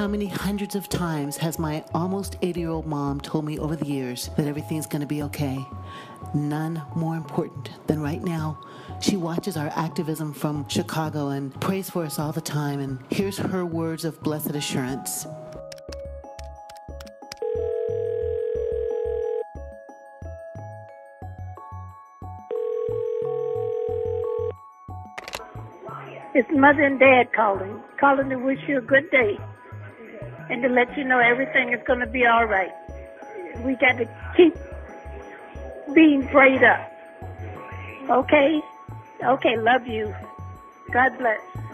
How many hundreds of times has my almost 80-year-old mom told me over the years that everything's going to be okay? None more important than right now. She watches our activism from Chicago and prays for us all the time, and here's her words of blessed assurance. His mother and dad calling to wish you a good day and to let you know everything is going to be all right. We got to keep being prayed up. Okay? Okay, love you. God bless.